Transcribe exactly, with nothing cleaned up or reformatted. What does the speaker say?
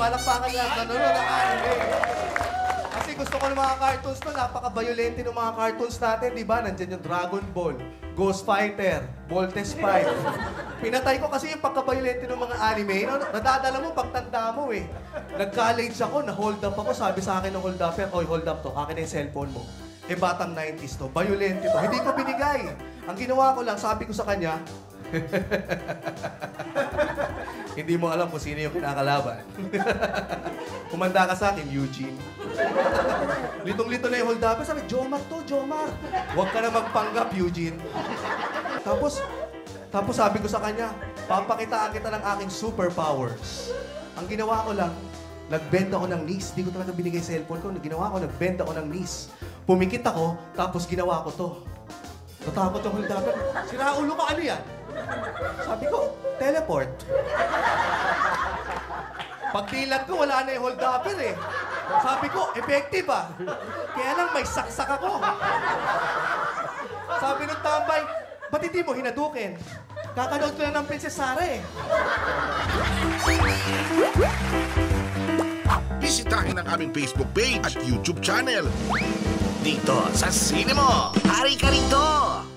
Palakpakan lahat na nanonood ng anime. Kasi gusto ko ng mga cartoons na, napaka-violente ng mga cartoons natin, di ba? Nandiyan yung Dragon Ball, Ghost Fighter, Voltes V. Pinatay ko kasi yung pagka-violente ng mga anime. No? Nadadala mo, pagtanda mo eh. Nag-college ako, na-hold up ako. Sabi sa akin ng hold up, oy, hold up to, akin na yung cellphone mo. Eh, batang nineties to, violente to. Hindi ko binigay. Ang ginawa ko lang, sabi ko sa kanya, hindi mo alam kung sino yung kinakalaban. Kumanda ka sa akin, Eugene. Litong-lito na yung hold up. Sabi, Jomar to, Jomar. Huwag ka na magpanggap, Eugene. Tapos, tapos sabi ko sa kanya, papakitaan kita ng aking superpowers. Ang ginawa ko lang, nagbenta ko ng niece. Hindi ko talaga binigay cellphone ko. Ginawa ko, nagbenta ko ng niece. Pumikit ako, tapos ginawa ko to. Natakot yung holdapan. Sira ulo ka, ano yan? Sabi ko, teleport. Pagtilat ko, wala na yung holdapan eh. Sabi ko, effective ah. Kaya lang may saksak ako. Sabi nung tambay, ba't hindi mo hinadukin? Kakanood ko lang ng Princess Sarah eh. Bisitahin ang aming Facebook page at YouTube channel. Dito sa Cinemo, hari ka rito!